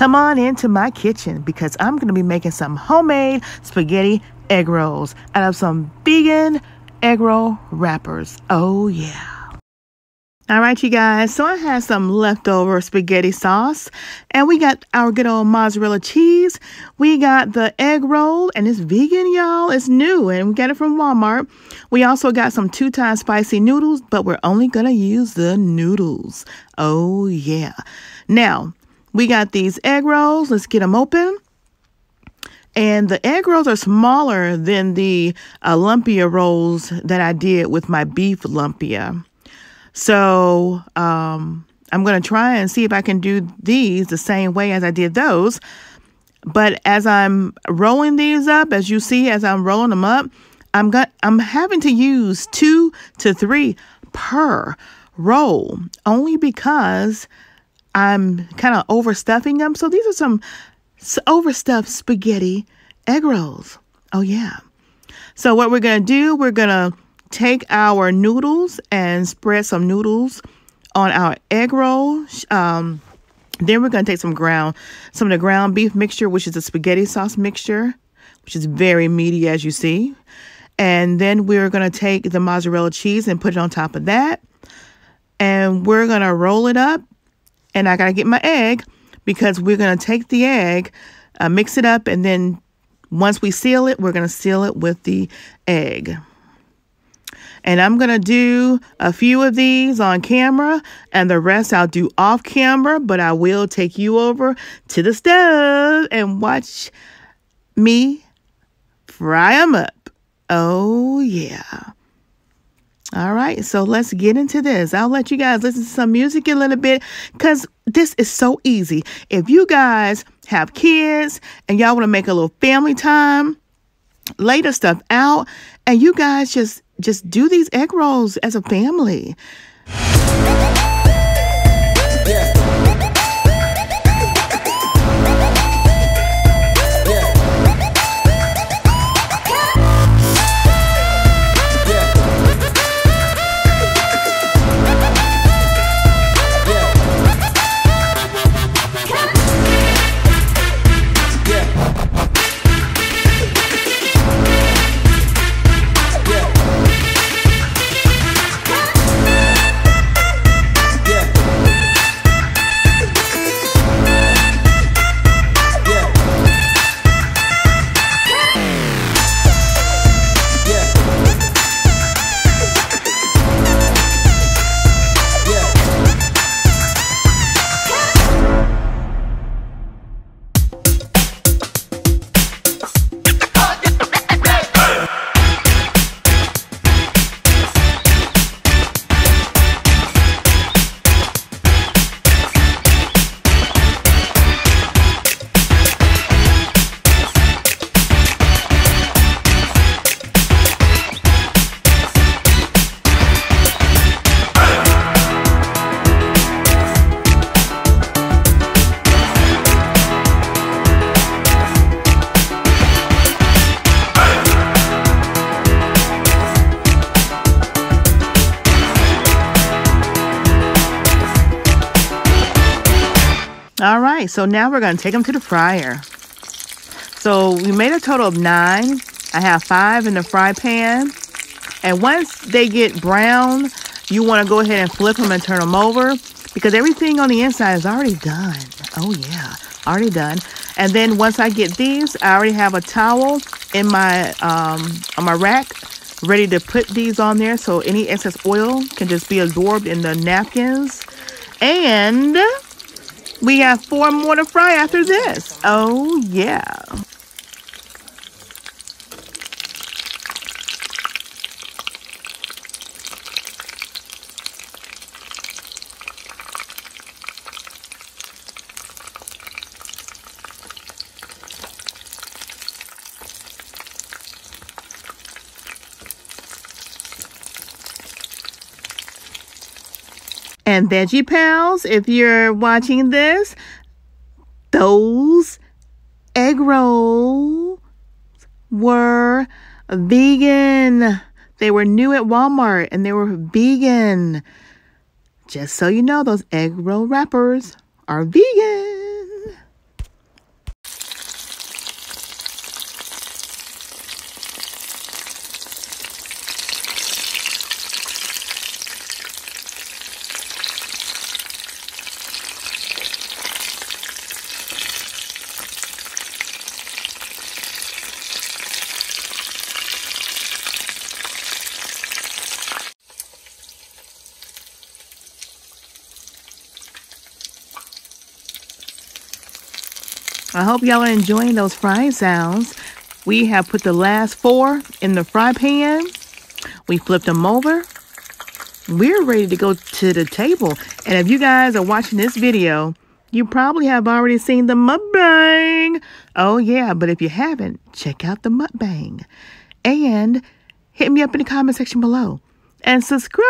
Come on into my kitchen because I'm going to be making some homemade spaghetti egg rolls out of some vegan egg roll wrappers. Oh yeah. All right, you guys, so I had some leftover spaghetti sauce, and we got our good old mozzarella cheese. We got the egg roll, and it's vegan, y'all. It's new, and we got it from Walmart. We also got some 2-time spicy noodles, but we're only going to use the noodles. Oh, yeah. Now, we got these egg rolls. Let's get them open. And the egg rolls are smaller than the lumpia rolls that I did with my beef lumpia. So I'm going to try and see if I can do these the same way as I did those. But as I'm rolling these up, as you see, as I'm rolling them up, I'm having to use 2 to 3 per roll only because I'm kind of overstuffing them. So these are some overstuffed spaghetti egg rolls. Oh, yeah. So what we're going to do, we're going to take our noodles and spread some noodles on our egg roll. Then we're going to take some of the ground beef mixture, which is the spaghetti sauce mixture, which is very meaty, as you see. And then we're going to take the mozzarella cheese and put it on top of that. And we're going to roll it up. And I got to get my egg because we're going to take the egg, mix it up. And then once we seal it, we're going to seal it with the egg. And I'm going to do a few of these on camera and the rest I'll do off camera, but I will take you over to the stove and watch me fry them up. Oh, yeah. All right, so let's get into this. I'll let you guys listen to some music a little bit because this is so easy. If you guys have kids and y'all want to make a little family time, lay the stuff out, and you guys just do these egg rolls as a family. All right, so now we're going to take them to the fryer. So we made a total of 9. I have 5 in the fry pan. And once they get brown, you want to go ahead and flip them and turn them over because everything on the inside is already done. Oh, yeah, already done. And then once I get these, I already have a towel in my on my rack ready to put these on there so any excess oil can just be absorbed in the napkins. And we have 4 more to fry after this. Oh, yeah. And Veggie Pals, if you're watching this, those egg rolls were vegan. They were new at Walmart and they were vegan. Just so you know, those egg roll wrappers are vegan. I hope y'all are enjoying those frying sounds. We have put the last four in the fry pan. We flipped them over. We're ready to go to the table. And if you guys are watching this video, you probably have already seen the mukbang. Oh yeah, but if you haven't, check out the mukbang. And hit me up in the comment section below. And subscribe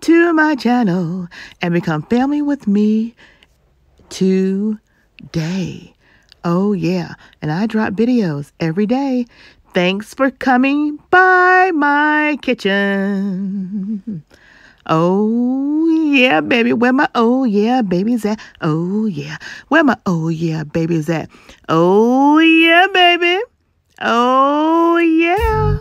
to my channel. And become family with me today. Oh yeah, and I drop videos every day. Thanks for coming by my kitchen. Oh yeah, baby, where my oh yeah baby's at? Oh yeah, where my oh yeah baby's at? Oh yeah, baby. Oh yeah.